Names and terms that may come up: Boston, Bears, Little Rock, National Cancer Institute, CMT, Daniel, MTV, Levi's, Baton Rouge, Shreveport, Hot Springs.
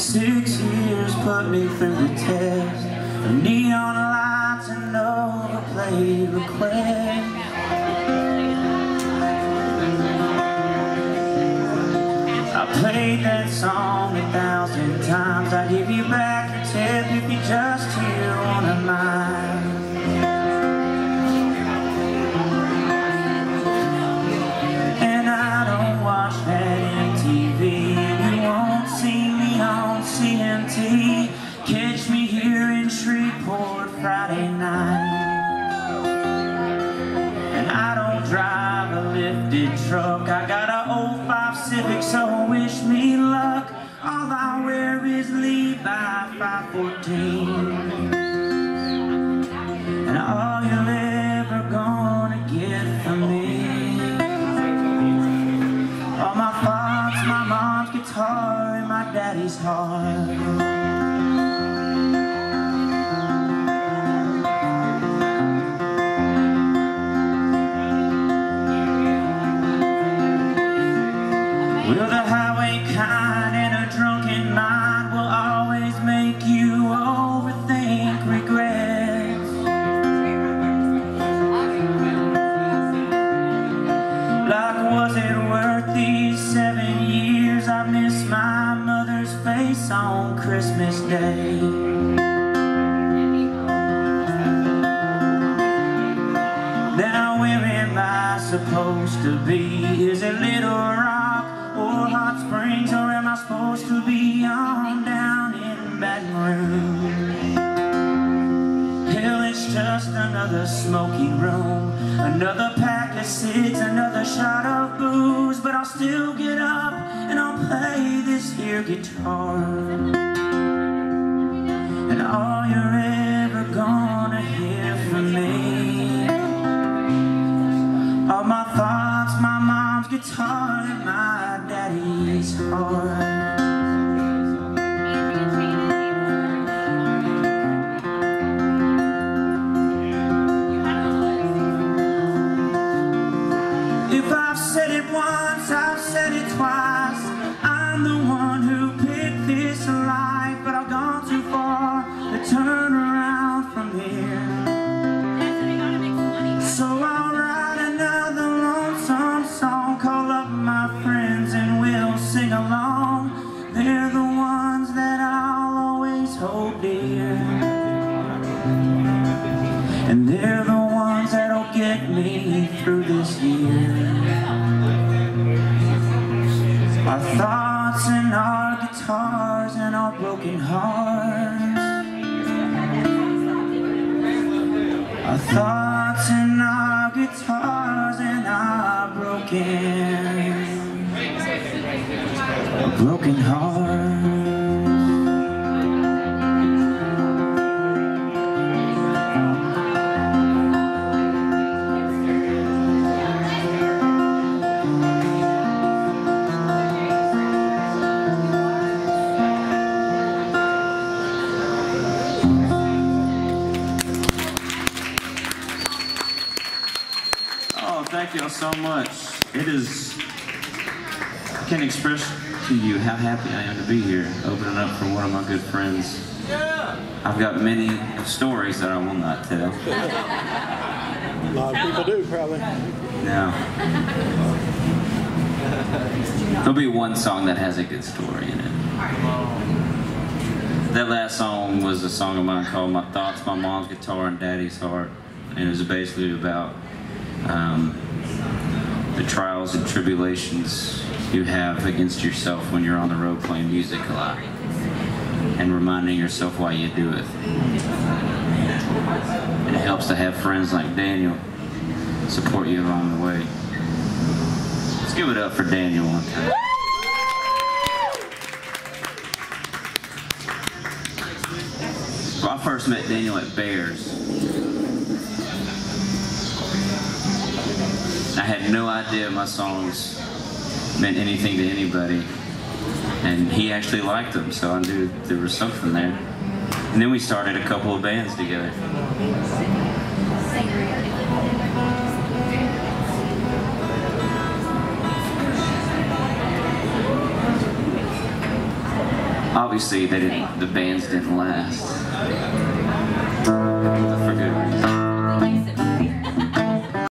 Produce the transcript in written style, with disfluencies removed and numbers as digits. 6 years put me through the test of neon lights and overplayed requests. I played that song 1,000 times. I give you back your tip if you just hear one of mine. And I don't watch that MTV, and you won't see me on CMT. Catch me here in Shreveport Friday night. And I don't drive a lifted truck. I got an '05 Civic, so wish me luck. All I wear is Levi's 514. And all you'll ever gonna get from me, all my thoughts, my mom's guitar, and my daddy's heart. Will the highway kind and a drunken mind will always make you overthink regrets? Like, was it worth these 7 years? I miss my mother's face on Christmas Day. Then where am I supposed to be? Is it Little Rock or Hot Springs, or am I supposed to be on down in Baton Rouge? Hell, it's just another smoky room, another pack of cigs, another shot of booze, but I'll still get up and I'll play this here guitar. And all you're ever gonna hear from me, all my thoughts, my mom's guitar, and my daddy's heart. If I've said it once, I've said it twice, I'm the one who picked this life, but I've gone too far to turn around from here. So I'll write another lonesome song, call up my friends, sing along, they're the ones that I'll always hold dear, and they're the ones that'll get me through this year. Our thoughts and our guitars and our broken hearts, our thoughts and our guitars and our broken, a broken heart. Oh, thank y'all so much. It is, I can't express to you how happy I am to be here, opening up for one of my good friends. Yeah. I've got many stories that I will not tell. A lot of people do, probably. No. There'll be one song that has a good story in it. That last song was a song of mine called My Thoughts, My Mom's Guitar, and Daddy's Heart. And it was basically about the trials and tribulations you have against yourself when you're on the road playing music a lot, and reminding yourself why you do it. It helps to have friends like Daniel support you along the way. Let's give it up for Daniel one time. Well, I first met Daniel at Bears. I had no idea my songs meant anything to anybody, and he actually liked them, so I knew there was something there. And then we started a couple of bands together. Obviously, the bands didn't last. For good reason.